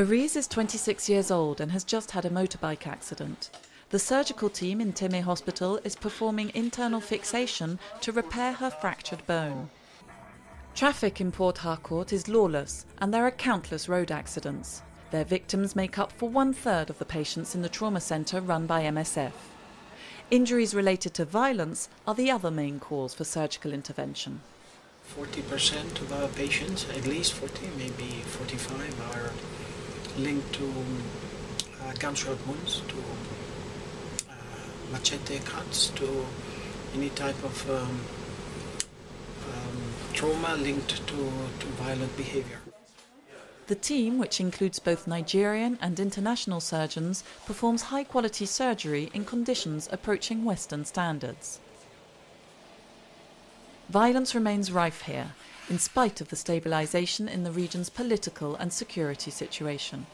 Arese is 26 years old and has just had a motorbike accident. The surgical team in Teme hospital is performing internal fixation to repair her fractured bone. Traffic in Port Harcourt is lawless and there are countless road accidents. Their victims make up for 1/3 of the patients in the trauma centre run by MSF. Injuries related to violence are the other main cause for surgical intervention. 40% of our patients, at least 40, maybe 45, are linked to gunshot wounds, to machete cuts, to any type of trauma linked to violent behavior. The team, which includes both Nigerian and international surgeons, performs high-quality surgery in conditions approaching Western standards. Violence remains rife here, in spite of the stabilization in the region's political and security situation.